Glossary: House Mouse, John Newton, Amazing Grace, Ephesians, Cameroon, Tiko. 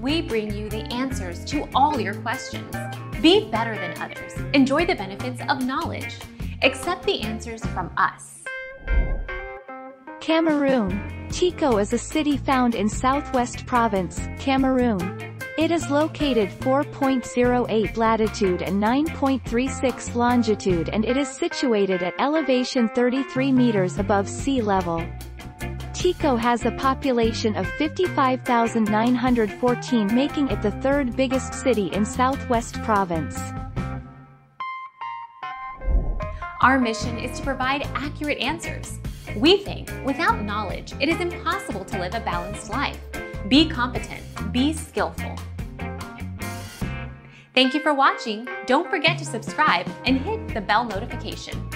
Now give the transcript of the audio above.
we bring you the answers to all your questions. Be better than others. Enjoy the benefits of knowledge. Accept the answers from us. Cameroon. Tiko is a city found in Southwest Province, Cameroon. It is located 4.08 latitude and 9.36 longitude, and it is situated at elevation 33 meters above sea level. Tiko has a population of 55,914, making it the third biggest city in Southwest Province. Our mission is to provide accurate answers. We think without knowledge, it is impossible to live a balanced life. Be competent, be skillful. Thank you for watching. Don't forget to subscribe and hit the bell notification.